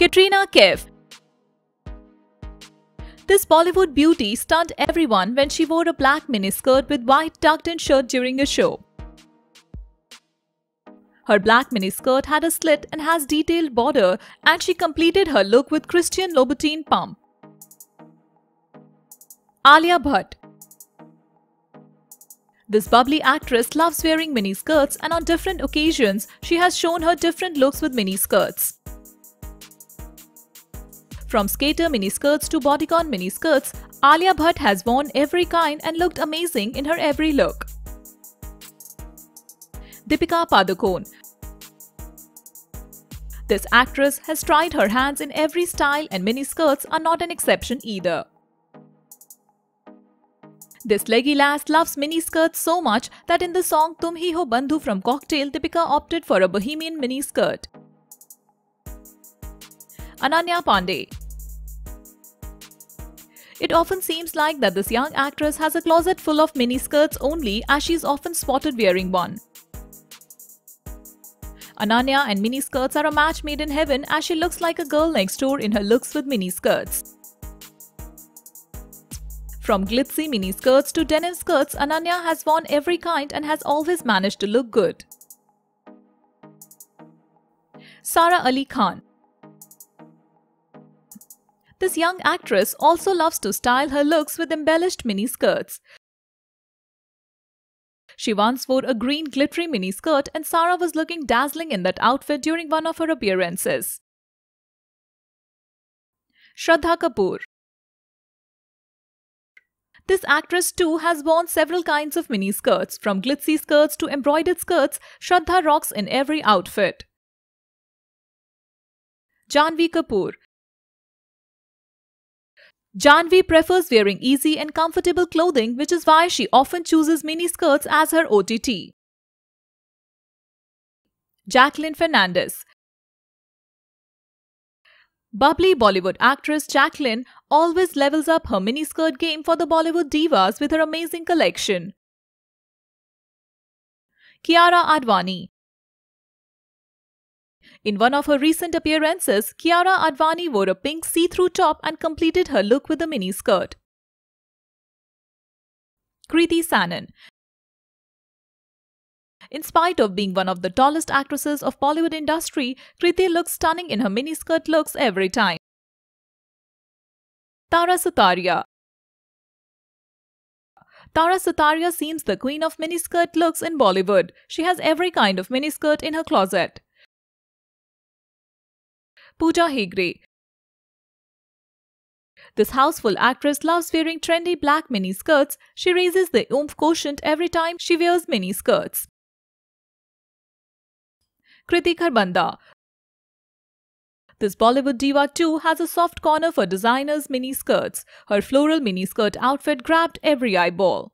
Katrina Kaif. This Bollywood beauty stunned everyone when she wore a black miniskirt with white tucked-in shirt during a show. Her black miniskirt had a slit and has detailed border, and she completed her look with Christian Louboutin pump. Alia Bhatt. This bubbly actress loves wearing miniskirts, and on different occasions, she has shown her different looks with miniskirts. From skater miniskirts to bodycon miniskirts, Alia Bhatt has worn every kind and looked amazing in her every look. Deepika Padukone. This actress has tried her hands in every style, and miniskirts are not an exception either. This leggy lass loves miniskirts so much that in the song Tum Hi Bandhu from Cocktail, Deepika opted for a bohemian miniskirt. Ananya Panday. It often seems like that this young actress has a closet full of miniskirts only, as she is often spotted wearing one. Ananya and miniskirts are a match made in heaven, as she looks like a girl next door in her looks with miniskirts. From glitzy miniskirts to denim skirts, Ananya has worn every kind and has always managed to look good. Sara Ali Khan. This young actress also loves to style her looks with embellished miniskirts. She once wore a green glittery miniskirt, and Sara was looking dazzling in that outfit during one of her appearances. Shraddha Kapoor. This actress too has worn several kinds of miniskirts. From glitzy skirts to embroidered skirts, Shraddha rocks in every outfit. Janhvi Kapoor. Janhvi prefers wearing easy and comfortable clothing, which is why she often chooses miniskirts as her OTT. Jacqueline Fernandez. Bubbly Bollywood actress Jacqueline always levels up her miniskirt game for the Bollywood divas with her amazing collection. Kiara Advani. In one of her recent appearances, Kiara Advani wore a pink see-through top and completed her look with a miniskirt. Kriti Sanon. In spite of being one of the tallest actresses of Bollywood industry, Kriti looks stunning in her miniskirt looks every time. Tara Sutaria. Tara Sutaria seems the queen of miniskirt looks in Bollywood. She has every kind of miniskirt in her closet. Pooja Hegde. This houseful actress loves wearing trendy black miniskirts. She raises the oomph quotient every time she wears miniskirts. Kriti Kharbanda. This Bollywood diva too has a soft corner for designers' miniskirts. Her floral miniskirt outfit grabbed every eyeball.